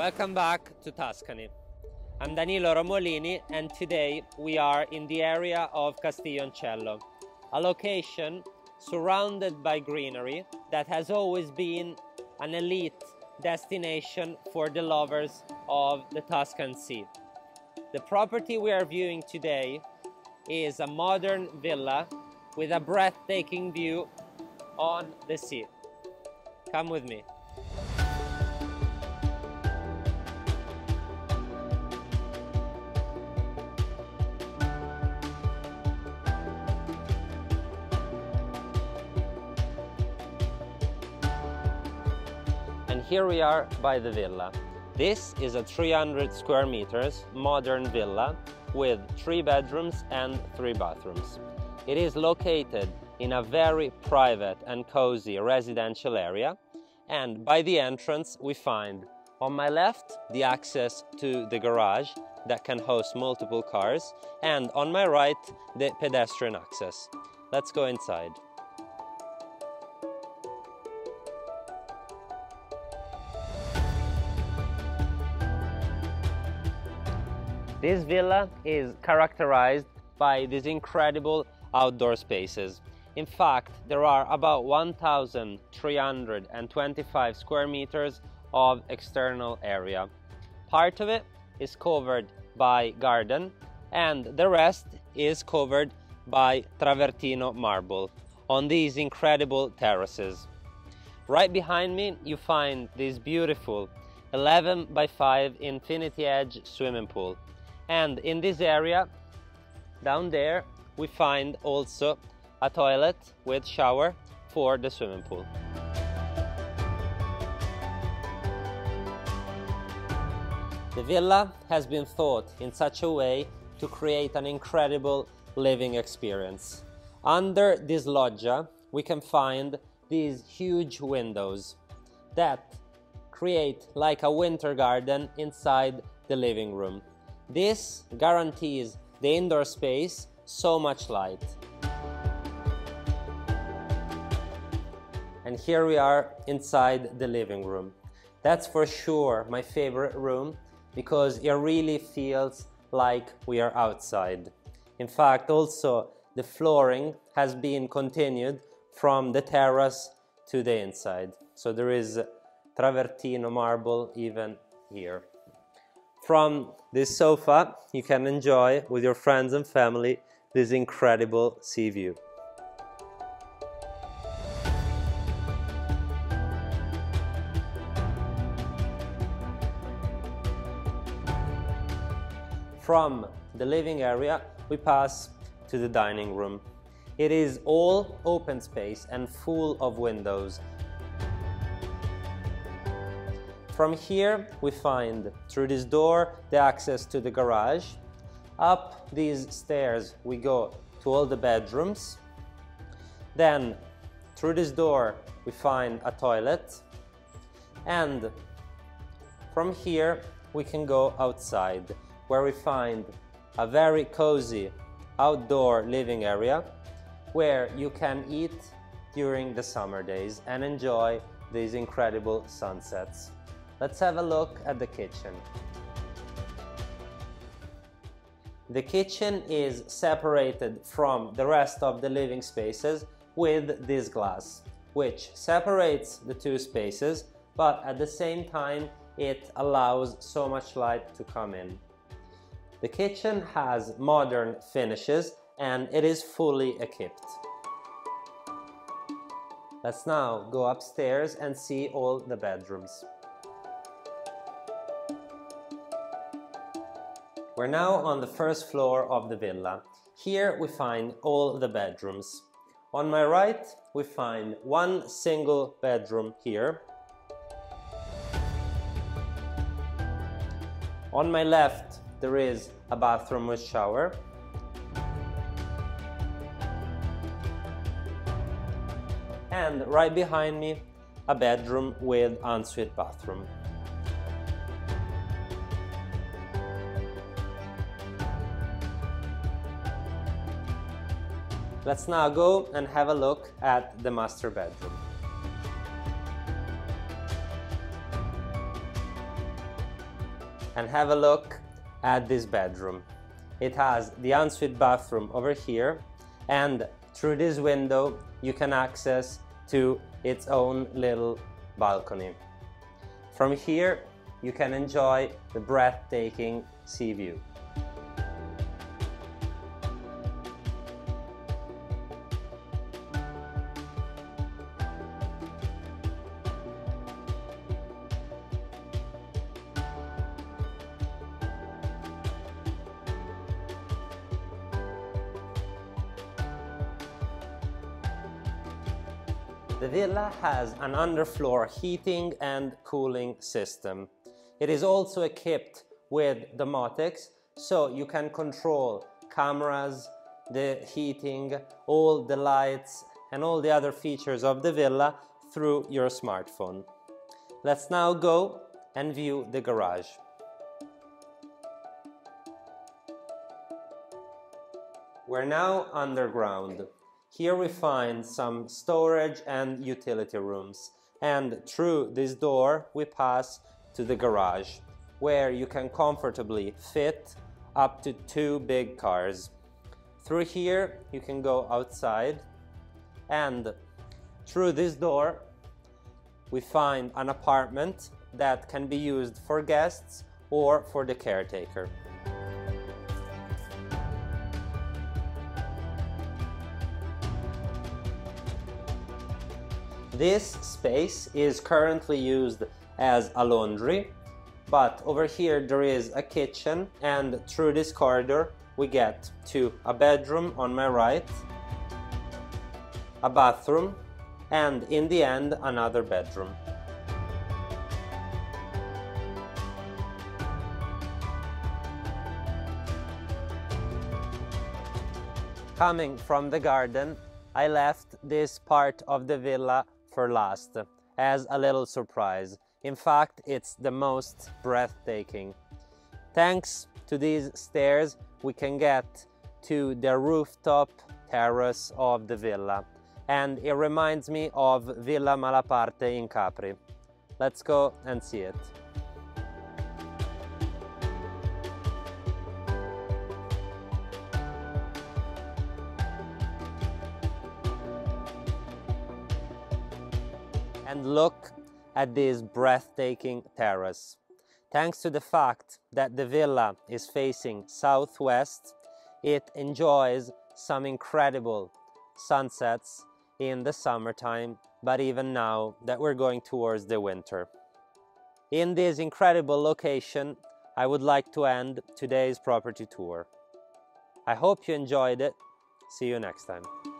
Welcome back to Tuscany. I'm Danilo Romolini and today we are in the area of Castiglioncello, a location surrounded by greenery that has always been an elite destination for the lovers of the Tuscan sea. The property we are viewing today is a modern villa with a breathtaking view on the sea. Come with me. And here we are by the villa. This is a 300 square meters modern villa with 3 bedrooms and 3 bathrooms. It is located in a very private and cozy residential area, and by the entrance we find on my left the access to the garage that can host multiple cars, and on my right the pedestrian access. Let's go inside. This villa is characterized by these incredible outdoor spaces. In fact, there are about 1,325 square meters of external area. Part of it is covered by garden and the rest is covered by travertino marble on these incredible terraces. Right behind me you find this beautiful 11 by 5 infinity edge swimming pool. And in this area, down there, we find also a toilet with shower for the swimming pool. The villa has been thought in such a way to create an incredible living experience. Under this loggia, we can find these huge windows that create like a winter garden inside the living room. This guarantees the indoor space so much light. And here we are inside the living room. That's for sure my favorite room because it really feels like we are outside. In fact, also the flooring has been continued from the terrace to the inside. So there is travertino marble even here. From this sofa, you can enjoy with your friends and family this incredible sea view. From the living area, we pass to the dining room. It is all open space and full of windows. From here we find, through this door, the access to the garage. Up these stairs we go to all the bedrooms. Then, through this door, we find a toilet. And from here we can go outside, where we find a very cozy outdoor living area where you can eat during the summer days and enjoy these incredible sunsets. Let's have a look at the kitchen. The kitchen is separated from the rest of the living spaces with this glass, which separates the two spaces, but at the same time it allows so much light to come in. The kitchen has modern finishes and it is fully equipped. Let's now go upstairs and see all the bedrooms. We're now on the first floor of the villa. Here we find all the bedrooms. On my right, we find one single bedroom here. On my left, there is a bathroom with shower. And right behind me, a bedroom with ensuite bathroom. Let's now go and have a look at the master bedroom. and have a look at this bedroom. It has the ensuite bathroom over here, and through this window you can access to its own little balcony. From here you can enjoy the breathtaking sea view. The villa has an underfloor heating and cooling system. It is also equipped with domotics, so you can control cameras, the heating, all the lights and all the other features of the villa through your smartphone. Let's now go and view the garage. We're now underground. Here we find some storage and utility rooms, and through this door we pass to the garage, where you can comfortably fit up to 2 big cars. Through here you can go outside, and through this door we find an apartment that can be used for guests or for the caretaker. This space is currently used as a laundry, but over here there is a kitchen, and through this corridor we get to a bedroom on my right, a bathroom, and in the end another bedroom. Coming from the garden, I left this part of the villa for last, as a little surprise. In fact, it's the most breathtaking. Thanks to these stairs, we can get to the rooftop terrace of the villa, and it reminds me of Villa Malaparte in Capri. Let's go and see it. And look at this breathtaking terrace. Thanks to the fact that the villa is facing southwest, it enjoys some incredible sunsets in the summertime, but even now that we're going towards the winter. In this incredible location, I would like to end today's property tour. I hope you enjoyed it. See you next time.